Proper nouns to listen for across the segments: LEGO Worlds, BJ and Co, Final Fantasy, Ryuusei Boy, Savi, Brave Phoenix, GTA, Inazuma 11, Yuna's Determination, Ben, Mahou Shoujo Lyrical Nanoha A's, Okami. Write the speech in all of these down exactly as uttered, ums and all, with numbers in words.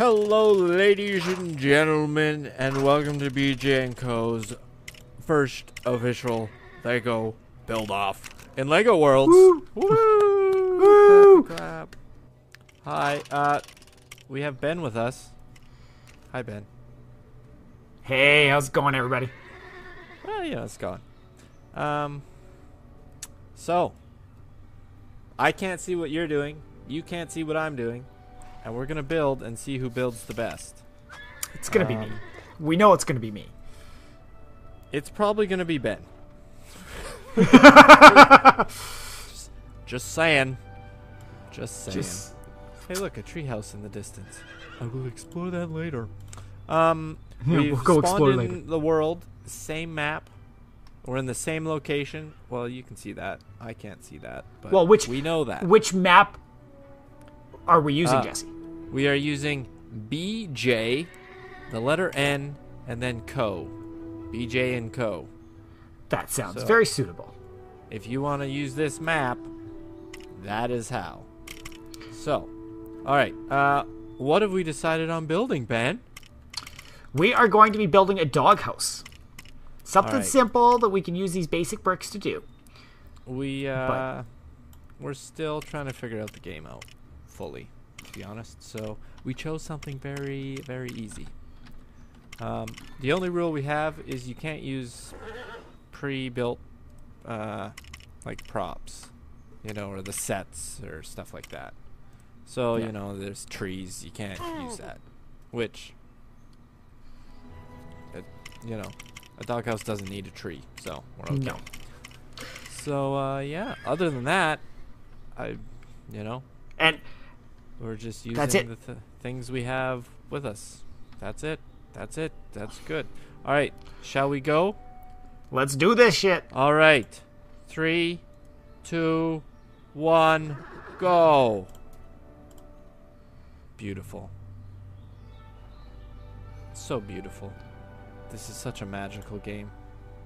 Hello, ladies and gentlemen, and welcome to B J and Co's first official LEGO build-off in LEGO Worlds. Woo! Woo! Woo! Clap, clap. Hi, uh, we have Ben with us. Hi, Ben. Hey, how's it going, everybody? Well, yeah, it's going. Um, so, I can't see what you're doing. You can't see what I'm doing. And we're going to build and see who builds the best. It's going to um, be me. We know it's going to be me. It's probably going to be Ben. just, just saying. Just saying. Just... Hey, look, a treehouse in the distance. I will explore that later. Um, yeah, we've we'll go explore later. In the world, same map. We're in the same location. Well, you can see that. I can't see that. But well, which, we know that. Which map... are we using, uh, Jesse? We are using B J, the letter N, and then Co. B J and Co. That sounds so, very suitable. If you want to use this map, that is how. So, all right. Uh, what have we decided on building, Ben? We are going to be building a doghouse. Something right. simple that we can use these basic bricks to do. We, uh, but. we're still trying to figure out the game out. Fully, to be honest, so we chose something very, very easy. Um, the only rule we have is you can't use pre-built uh, like props, you know, or the sets or stuff like that. So yeah. you know, there's trees, you can't use that. Which, it, you know, a doghouse doesn't need a tree, so we're okay. No. So uh, yeah, other than that, I, you know, and. We're just using the th things we have with us. That's it. That's it. That's good. All right. Shall we go? Let's do this shit. All right. Three, two, one, go. Beautiful. So beautiful. This is such a magical game.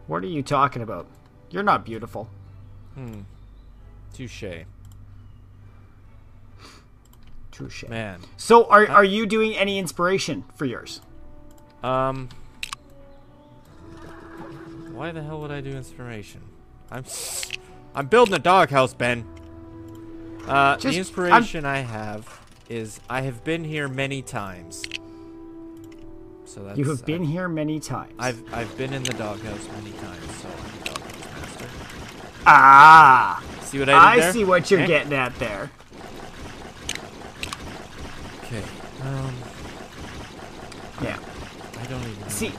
What are you talking about? You're not beautiful. Hmm. Touché. Touché. Man. So are are you doing any inspiration for yours? Um Why the hell would I do inspiration? I'm I'm building a doghouse, Ben. Uh Just, the inspiration I'm... I have is I have been here many times. So that's You have been I've, here many times. I've I've been in the doghouse many times, so I'm the doghouse master. Ah. See what I did there? I see what you're okay. getting at there. Um, yeah. I don't even see.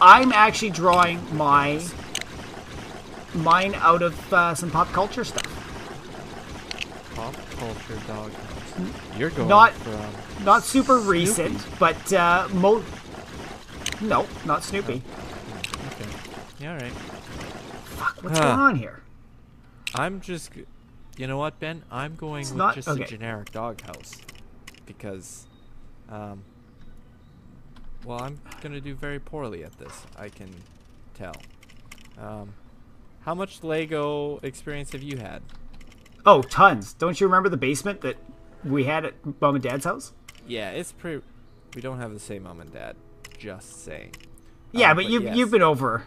I'm actually drawing my mine out of uh, some pop culture stuff. Pop culture doghouse. You're going not from not super Snoopy. recent, but uh, mo. No, not Snoopy. Oh. Okay. Yeah. All right. Fuck. What's huh. going on here? I'm just. You know what, Ben? I'm going it's with not, just okay. a generic doghouse. Because, um, well, I'm gonna do very poorly at this. I can tell. Um, how much LEGO experience have you had? Oh, tons! Don't you remember the basement that we had at Mom and Dad's house? Yeah, it's pretty. We don't have the same Mom and Dad. Just saying. Yeah, um, but, but you've yes. you've been over.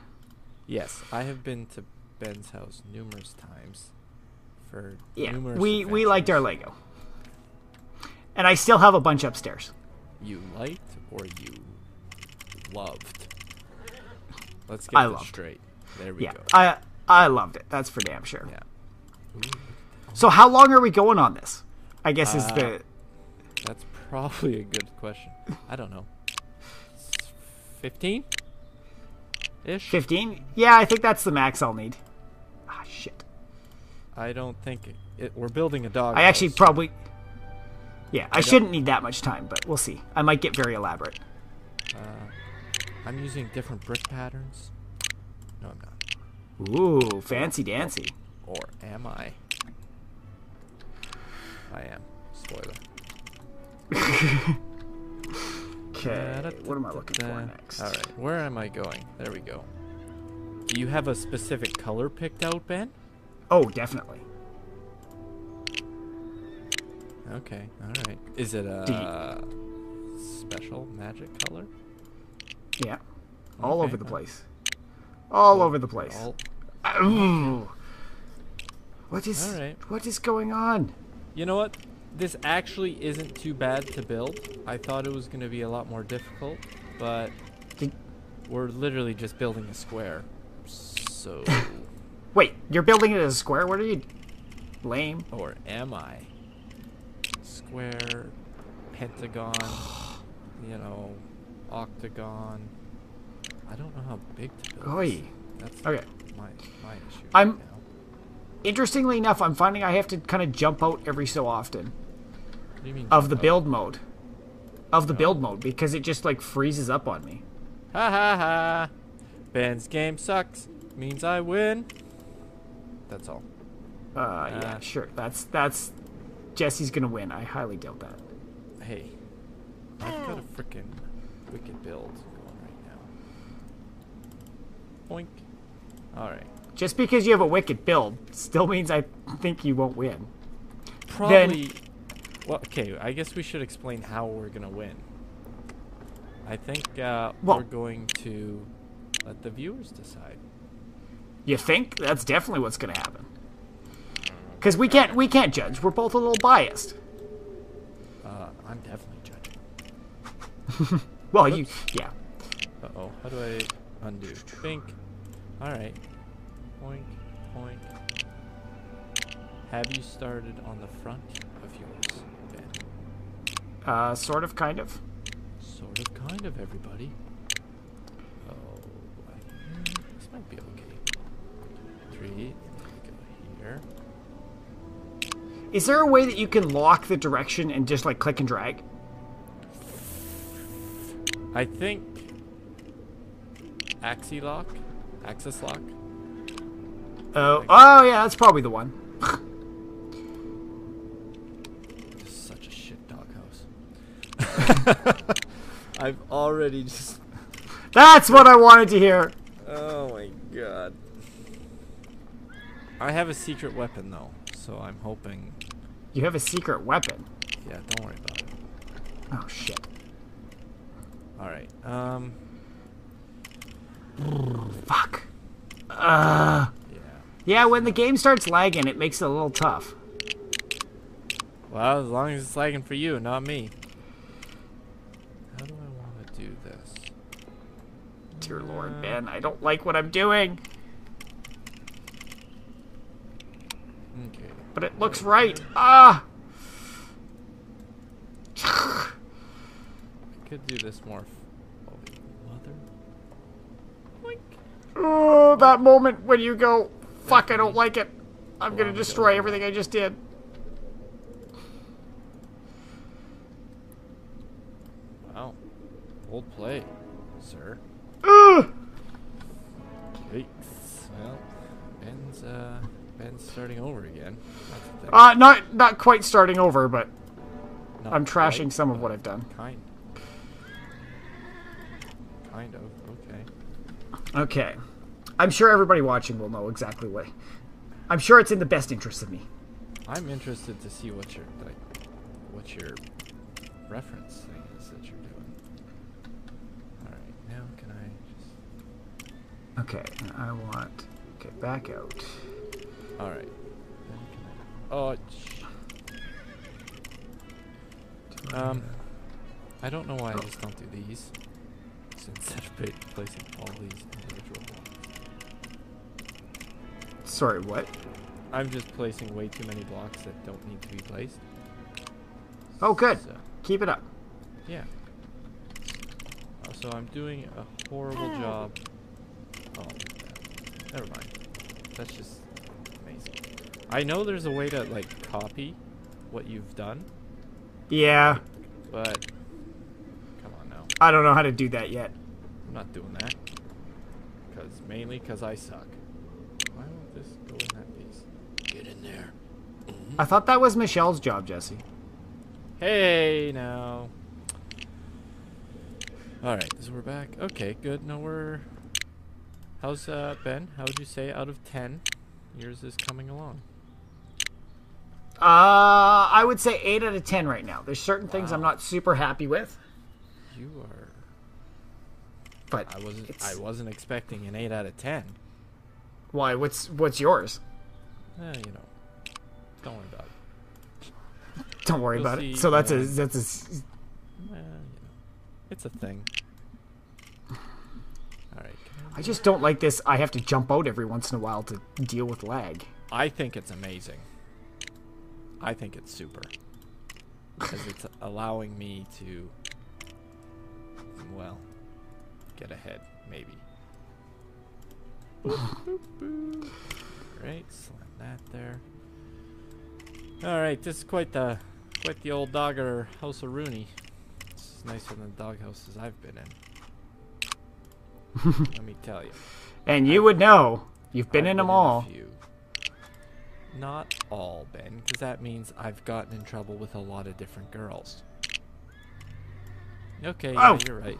Yes, I have been to Ben's house numerous times. For yeah, numerous we adventures. we liked our LEGO. And I still have a bunch upstairs. You liked or you loved? Let's get I this loved. straight. There we yeah, go. I I loved it. That's for damn sure. Yeah. Ooh. So how long are we going on this? I guess uh, is the... That's probably a good question. I don't know. fifteen-ish? fifteen? Yeah, I think that's the max I'll need. Ah, shit. I don't think... It, it, we're building a dog. I house. actually probably... Yeah, I, I shouldn't need that much time, but we'll see. I might get very elaborate. Uh, I'm using different brick patterns. No, I'm not. Ooh, fancy dancy. Or, or am I? I am. Spoiler. Okay, what am I looking for next? All right, where am I going? There we go. Do you have a specific color picked out, Ben? Oh, definitely. Okay, all right. Is it a special magic color? Yeah. All okay. over the place. All oh, over the place. All... Ooh. What is all right. what is going on? You know what? This actually isn't too bad to build. I thought it was going to be a lot more difficult, but Did... we're literally just building a square. So wait, you're building it as a square? What are you lame? Or am I? Square, pentagon, you know, octagon. I don't know how big to build. Oy. That's okay. my, my issue. I'm right now. Interestingly enough, I'm finding I have to kind of jump out every so often. What do you mean? Of the out? build mode. Of the no. build mode, because it just like freezes up on me. Ha ha ha. Ben's game sucks. Means I win. That's all. Uh, uh yeah, sure. That's that's Jesse's gonna win. I highly doubt that. Hey. I've got a freaking wicked build going right now. Boink. Alright. Just because you have a wicked build still means I think you won't win. Probably. Then, well, okay, I guess we should explain how we're going to win. I think uh, well, we're going to let the viewers decide. You think? That's definitely what's going to happen. Because we can't, we can't judge. We're both a little biased. Uh, I'm definitely judging. well, Oops. you... Yeah. Uh-oh. How do I undo? Think. All right. Point, point. Have you started on the front of yours, Ben? Uh, sort of, kind of. Sort of, kind of, everybody. Oh, I, this might be okay. Three, go here. Is there a way that you can lock the direction and just, like, click and drag? I think... Axie lock? Axis lock? Oh, oh yeah, that's probably the one. This is such a shit doghouse. I've already just... That's what I wanted to hear! Oh my god. I have a secret weapon though, so I'm hoping... You have a secret weapon? Yeah, don't worry about it. Oh shit. Alright, um... Fuck. Uh... Yeah, when the game starts lagging, it makes it a little tough. Well, as long as it's lagging for you, not me. How do I want to do this? Dear Lord, Ben, I don't like what I'm doing. Okay. But it looks right. Ah! I could do this more. Oh, mother. Boink. Oh, that moment when you go... Fuck, I don't like it. I'm gonna destroy everything I just did. Wow. Old play, sir. Ugh! Yikes. Well, Ben's, uh, Ben's starting over again. Uh, not, not quite starting over, but not I'm trashing quite, some of what I've done. Kind. Kind of, okay. Okay. I'm sure everybody watching will know exactly what. I'm sure it's in the best interest of me. I'm interested to see what your like, what your reference thing is that you're doing. All right, now can I just? Okay, I want. Okay, back out. All right. Then can I... Oh. Sh... Um, I don't know why oh. I just don't do these. So instead of placing all these individual blocks. Sorry, what? I'm just placing way too many blocks that don't need to be placed. Oh, good. So, keep it up. Yeah. So I'm doing a horrible job. Oh, never mind. That's just amazing. I know there's a way to, like, copy what you've done. Yeah. But, come on now. I don't know how to do that yet. I'm not doing that. Because, mainly because I suck. Why won't this go in that piece? Get in there. Mm-hmm. I thought that was Michelle's job, Jesse. Hey, now. Alright, so we're back. Okay, good. Now we're... How's, uh, Ben? How would you say out of ten, yours is coming along? Uh, I would say eight out of ten right now. There's certain wow. things I'm not super happy with. you are. But I wasn't. It's... I wasn't expecting an eight out of ten. Why? What's what's yours? Eh, you know. Don't worry about it. Don't worry You'll about see, it. So that's uh, a that's a. Eh, you know, it's a thing. All right. I, I just don't like this. I have to jump out every once in a while to deal with lag. I think it's amazing. I think it's super. Because it's allowing me to, well, get ahead, maybe. Boop, boop, boop. Great, slam that there. All right, this is quite the, quite the old dogger house of Rooney. This is nicer than the dog houses I've been in. Let me tell you. And you I, would know. You've been I've in them been all. In Not all, Ben, because that means I've gotten in trouble with a lot of different girls. Okay, oh. Yeah, you're right.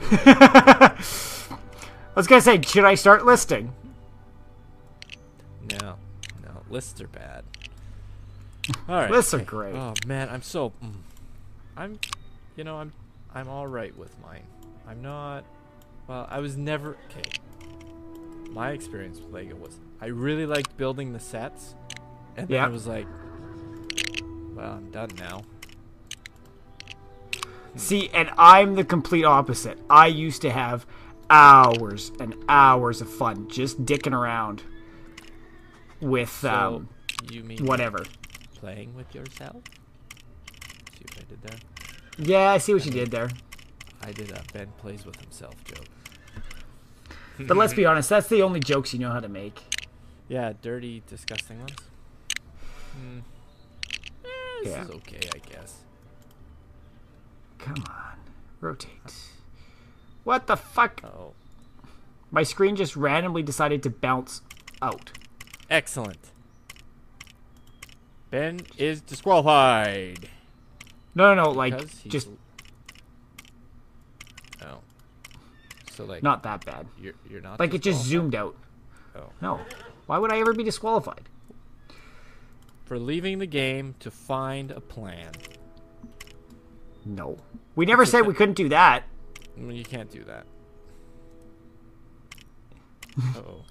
You're right. I was gonna say, should I start listing? No, no, lists are bad. All right, lists are great. Oh man, I'm so, I'm, you know, I'm, I'm all right with mine. I'm not. Well, I was never. Okay. My experience with LEGO was I really liked building the sets. And then yep. I was like, well, I'm done now. See, and I'm the complete opposite. I used to have hours and hours of fun just dicking around with so um, you mean whatever. Playing with yourself? See what I did there? Yeah, I see what I you did, did there. I did a Ben plays with himself joke. But let's be honest, that's the only jokes you know how to make. Yeah, dirty, disgusting ones. Mm. Eh, this yeah. is okay, I guess. Come on. Rotate. Huh. What the fuck? Uh-oh. My screen just randomly decided to bounce out. Excellent. Ben is disqualified. No, no, no, like, just... Oh. So like, not that bad. You're, you're not like it just zoomed out. Oh. No. Why would I ever be disqualified? For leaving the game to find a plan. No. We never said we couldn't do that. You can't do that. Uh-oh.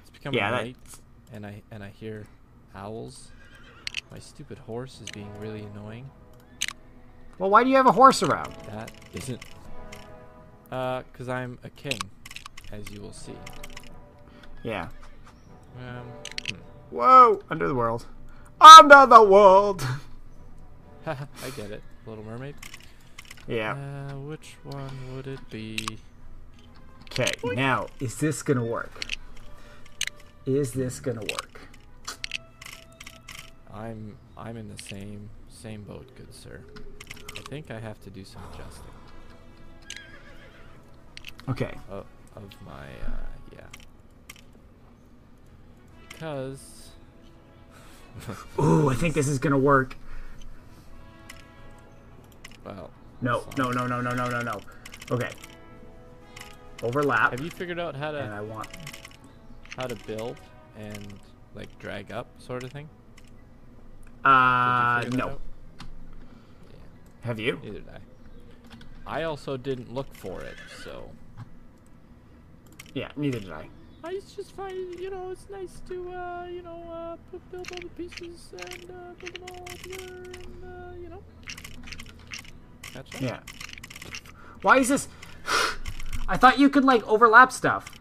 It's becoming yeah, light, that's... and I and I hear owls. My stupid horse is being really annoying. Well, why do you have a horse around? That isn't... Uh, because I'm a king, as you will see. Yeah. Um, hmm. Whoa! Under the world. Under the world! I get it. Little Mermaid. Yeah. Uh, which one would it be? Okay, now, is this gonna work? Is this gonna work? I'm, I'm in the same, same boat, good sir. I think I have to do some adjusting. Okay. Of, of my, uh, yeah. Because. Ooh, I think this is gonna work. Well. No, no, no, no, no, no, no, no. Okay. Overlap. Have you figured out how to? And I want. How to build and like drag up, sort of thing. Uh, no. Yeah. Have you? Neither did I. I also didn't look for it, so. Yeah, neither did I. I just find, you know, it's nice to, uh, you know, uh, put, build all the pieces and uh, put them all together and, uh, you know. That's right. Yeah. Why is this? I thought you could, like, overlap stuff.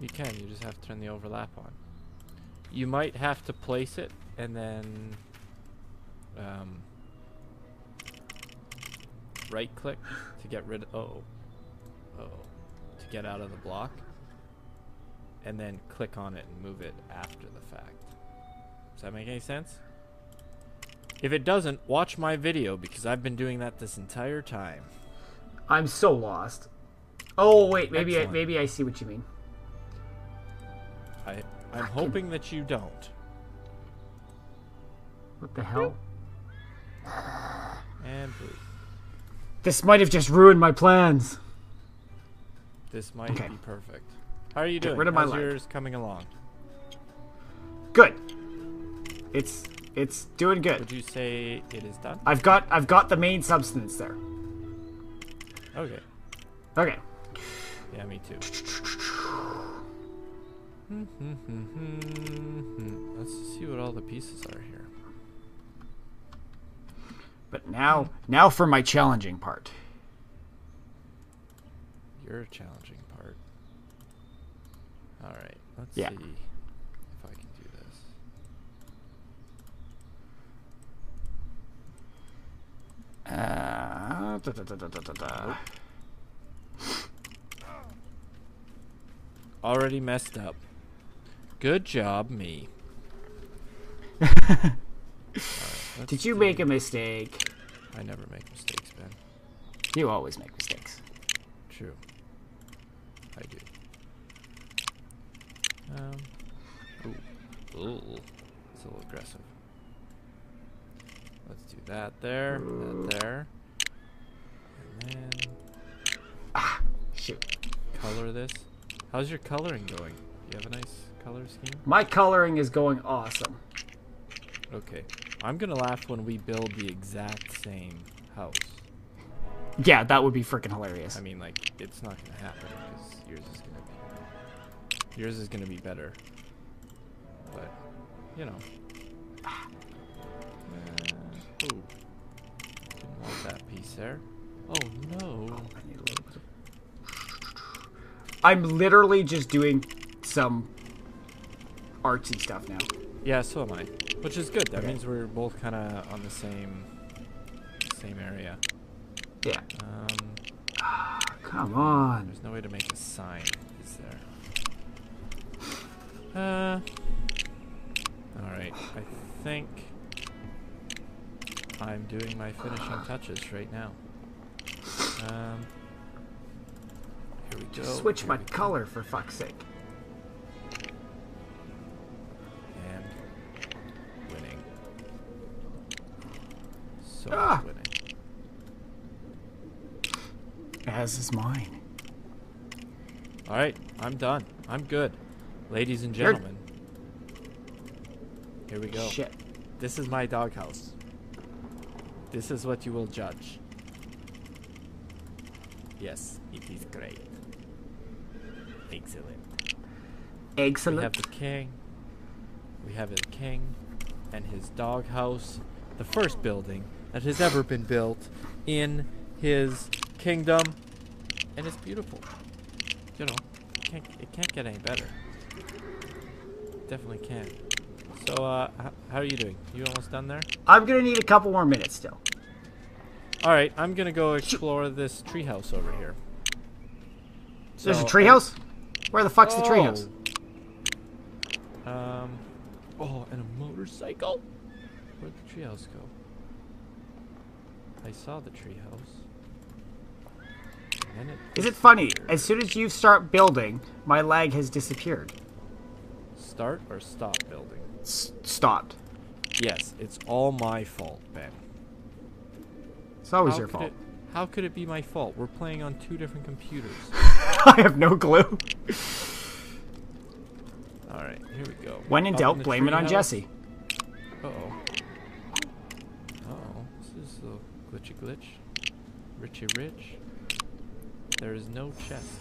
You can, you just have to turn the overlap on. You might have to place it and then, um, right click to get rid of, oh, oh, to get out of the block, and then click on it and move it after the fact. Does that make any sense? If it doesn't, watch my video because I've been doing that this entire time. I'm so lost. Oh wait, maybe Excellent. I maybe I see what you mean. I I'm I hoping can... that you don't. What the hell? And please. This might have just ruined my plans. This might okay. be perfect. How are you doing? Get rid of my How's yours coming along? Good. It's it's doing good. Would you say it is done? I've got I've got the main substance there. Okay. Okay. Yeah, me too. Let's see what all the pieces are here. But now, now for my challenging part. Your challenging part. All right. Let's yeah. see if I can do this. Uh, da, da, da, da, da, da. Already messed up. Good job, me. Right, did you make a mistake? I never make mistakes, Ben. You always make mistakes. True. I do. Um, ooh, ooh, it's a little aggressive. Let's do that there, that there, and then ah, shoot. Color this. How's your coloring going? Do you have a nice color scheme? My coloring is going awesome. Okay, I'm gonna laugh when we build the exact same house. Yeah, that would be freaking hilarious. I mean, like, it's not gonna happen because yours is gonna be. Yours is going to be better, but, you know. Uh, ooh. Didn't want that piece there. Oh, no. Oh, I need a little bit of... I'm literally just doing some artsy stuff now. Yeah, so am I, which is good. That okay. means we're both kind of on the same same area. Yeah. Um, oh, come on. There's no way to make a sign, is there? Uh, Alright, I think I'm doing my finishing touches right now. Um, here we go. Just switch my color for fuck's sake. And winning. So ah! winning. As is mine. Alright, I'm done. I'm good. Ladies and gentlemen, here we go. Shit. This is my doghouse. This is what you will judge. Yes, it is great. Excellent. Excellent. We have the king. We have the king and his doghouse. The first building that has ever been built in his kingdom. And it's beautiful. You know, it can't, it can't get any better. Definitely can. So, uh, how are you doing? You almost done there? I'm gonna need a couple more minutes still. Alright, I'm gonna go explore this treehouse over here. So, there's a treehouse? Where the fuck's oh. the treehouse? Um, oh, and a motorcycle? Where'd the treehouse go? I saw the treehouse. It Is it funny? As soon as you start building, my lag has disappeared. Start or stop building? S stopped. Yes, it's all my fault, Ben. It's always how your fault. It, how could it be my fault? We're playing on two different computers. I have no clue. Alright, here we go. When in doubt, blame it on Jesse. Uh-oh. Uh-oh. This is a glitchy glitch. Richie Rich. There is no chest.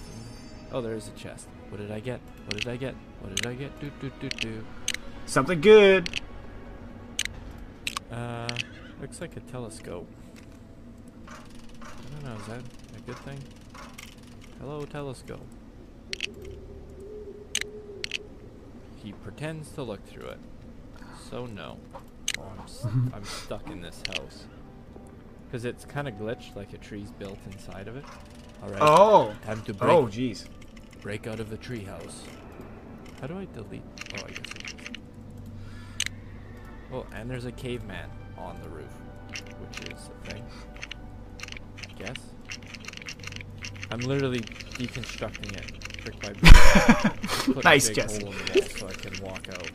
Oh, there is a chest. What did I get? What did I get? What did I get? Do do do do. Something good. Uh, looks like a telescope. I don't know. Is that a good thing? Hello, telescope. He pretends to look through it. So no. Oh, I'm st I'm stuck in this house. Cause it's kind of glitched, like a tree's built inside of it. All right. Oh. Time to break. Oh, jeez. Break out of the treehouse. How do I delete? Oh, I guess I can. Oh, and there's a caveman on the roof, which is a thing. I guess. I'm literally deconstructing it brick by brick. Put nice, a big Jesse. Hole in the wall so I can walk out.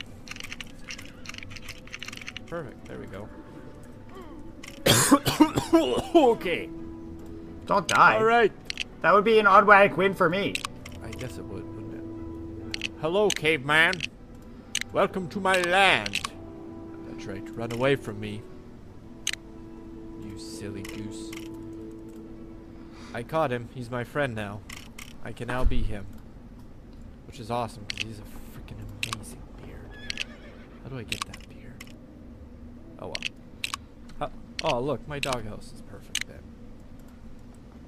Perfect. There we go. Okay. Don't die. All right. That would be an automatic win for me. I guess it would, wouldn't it? Hello, caveman. Welcome to my land. That's right. Run away from me. You silly goose. I caught him. He's my friend now. I can now be him. Which is awesome because he's a freaking amazing beard. How do I get that beard? Oh, well. How, oh, look. My doghouse is perfect then.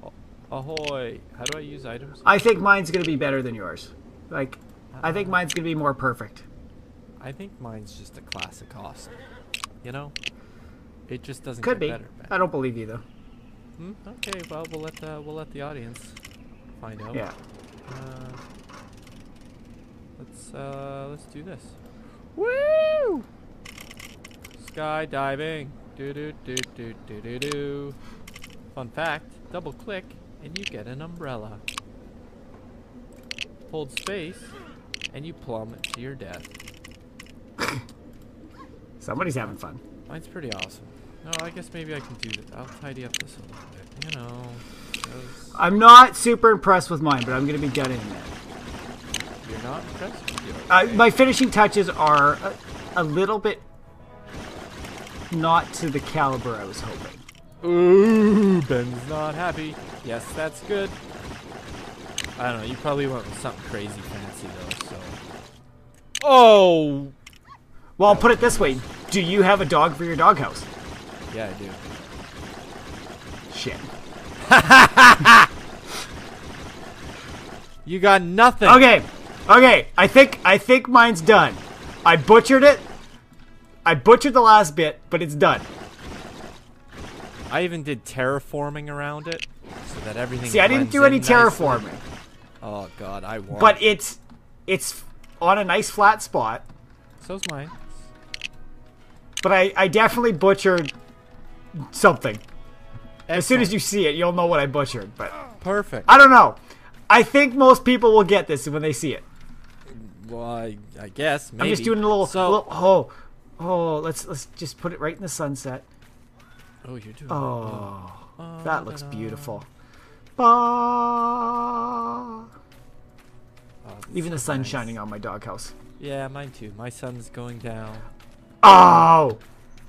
Oh, ahoy. How do I use items? I think mine's going to be better than yours. Like, uh, I think mine's going to be more perfect. I think mine's just a classic awesome. You know? It just doesn't Could get be. better. Man. I don't believe you, though. Hmm? Okay, well, we'll let the, we'll let the audience find out. Yeah. Uh, let's, uh, let's do this. Woo! Skydiving. Do-do-do-do-do-do-do. Fun fact, double-click, and you get an umbrella. Hold space, and you plummet to your death. Somebody's having fun. Mine's pretty awesome. No, I guess maybe I can do this. I'll tidy up this a little bit. You know. Cause... I'm not super impressed with mine, but I'm going to be done in a minute. You're not impressed with yours? Uh, my finishing touches are a, a little bit not to the caliber I was hoping. Ooh, Ben's not happy. Yes, that's good. I don't know. You probably went with something crazy fancy, though, so. Oh! Well, I'll put it this way. Do you have a dog for your doghouse? Yeah, I do. Shit. You got nothing. Okay. Okay. I think I think mine's done. I butchered it. I butchered the last bit, but it's done. I even did terraforming around it so that everything. See, I didn't do any terraforming. Nicely. Oh god, I won. But it's it's on a nice flat spot. So's mine. But I I definitely butchered something. Excellent. As soon as you see it, you'll know what I butchered. But perfect. I don't know. I think most people will get this when they see it. Well, I, I guess. Maybe. I'm just doing a little. So, little oh, oh. Let's let's just put it right in the sunset. Oh, you're doing. Oh, oh that looks beautiful. Bah. Oh, even the sun's nice. Shining on my doghouse. Yeah, mine too. My sun's going down. Oh,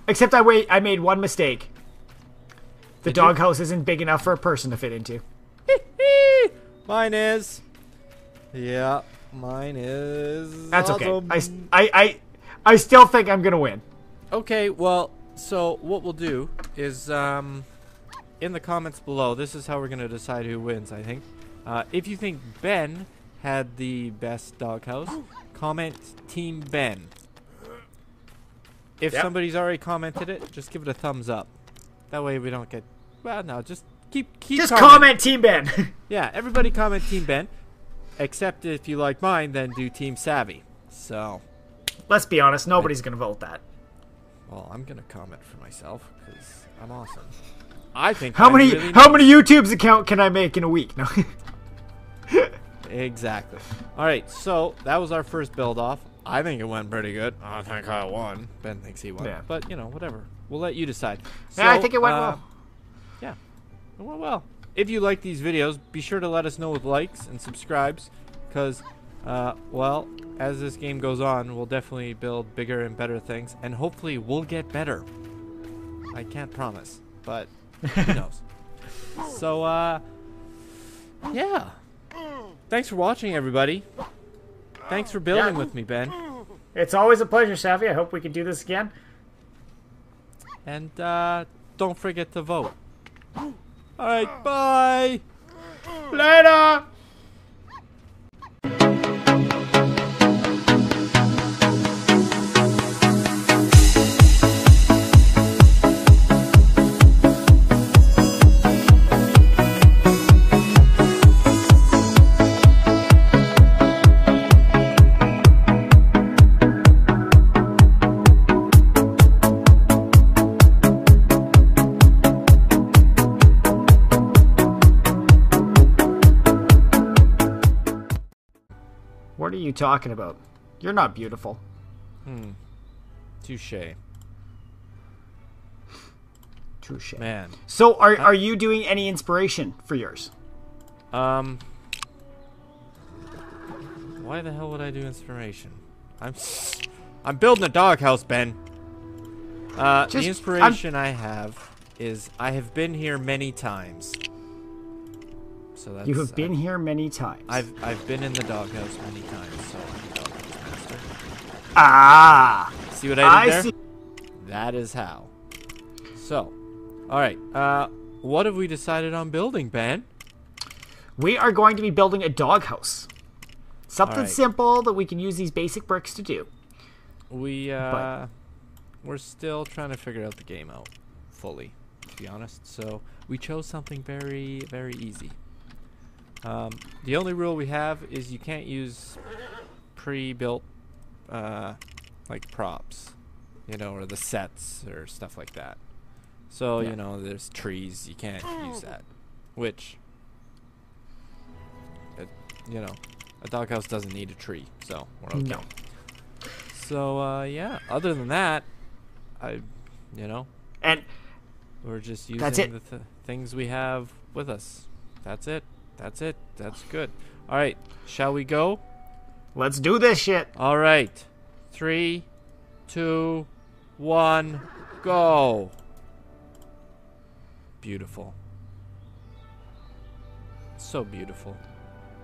except I wait. I made one mistake. The doghouse isn't big enough for a person to fit into. Mine is. Yeah, mine is. That's awesome. Okay. I, I, I, I still think I'm going to win. Okay, well, so what we'll do is um, in the comments below, this is how we're going to decide who wins, I think. Uh, if you think Ben had the best doghouse, comment Team Ben. If yep. somebody's already commented it, just give it a thumbs up. That way we don't get... Well, no, just keep keep. Just comment Team Ben. Yeah, everybody comment Team Ben. Except if you like mine, then do Team Savi. So... Let's be honest, nobody's going to vote that. Well, I'm going to comment for myself, because I'm awesome. I think... How many really How many YouTube's account can I make in a week? No. Exactly. Alright, so that was our first build-off. I think it went pretty good. I think I won. Ben thinks he won. Yeah. But, you know, whatever. We'll let you decide. So, yeah, I think it went uh, well. Yeah, it went well. If you like these videos, be sure to let us know with likes and subscribes because, uh, well, as this game goes on, we'll definitely build bigger and better things, and hopefully we'll get better. I can't promise, but who knows. So, uh, yeah. Thanks for watching, everybody. Thanks for building yeah. with me, Ben. It's always a pleasure, Savi. I hope we can do this again. And uh, don't forget to vote. All right, bye. Later. What are you talking about? You're not beautiful. Hmm. Touche. Touche. Man. So are, are you doing any inspiration for yours? Um. Why the hell would I do inspiration? I'm I'm building a doghouse, Ben. Uh, Just, the inspiration I'm... I have is I have been here many times. So that's, you have been I've, here many times. I've I've been in the doghouse many times, so I'm a doghouse master. Ah! See what I did I there? See. That is how. So, all right. Uh, what have we decided on building, Ben? We are going to be building a doghouse. Something right. simple that we can use these basic bricks to do. We uh, but. we're still trying to figure out the game out fully, to be honest. So we chose something very, very easy. Um, the only rule we have is you can't use pre-built uh, like props, you know, or the sets or stuff like that. So yeah. you know, there's trees. You can't use that, which it, you know, a doghouse doesn't need a tree, so we're okay. No. So uh, yeah. Other than that, I, you know, and we're just using that's it. the th things we have with us. That's it. That's it. That's good. All right. Shall we go? Let's do this shit. All right. Three, two, one, go. Beautiful. So beautiful.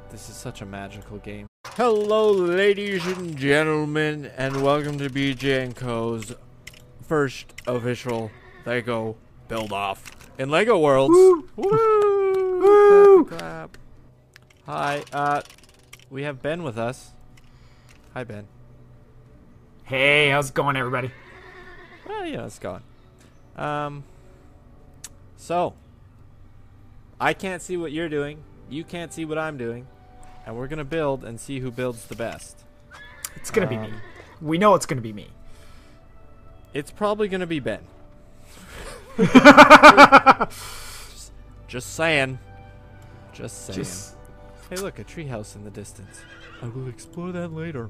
This is such a magical game. Hello, ladies and gentlemen, and welcome to B J and Co's first official LEGO build-off in LEGO Worlds. Woo! Woo! Woo! Clap, clap. Hi, uh, we have Ben with us. Hi, Ben. Hey, how's it going, everybody? Well, yeah, it's going. Um, so, I can't see what you're doing. You can't see what I'm doing. And we're going to build and see who builds the best. It's going to um, be me. We know it's going to be me. It's probably going to be Ben. just, just saying. Just saying. Just... Hey, look, a treehouse in the distance. I will explore that later.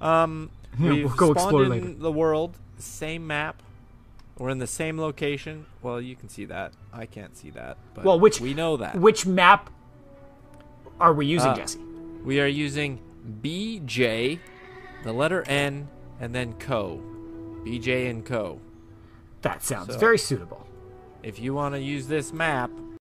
Um, yeah, we've we'll go spawned explore in later. the world. Same map. We're in the same location. Well, you can see that. I can't see that. But well, which, we know that. Which map are we using, uh, Jesse? We are using B J, the letter N, and then Co. B J and Co. That sounds so, very suitable. If you want to use this map,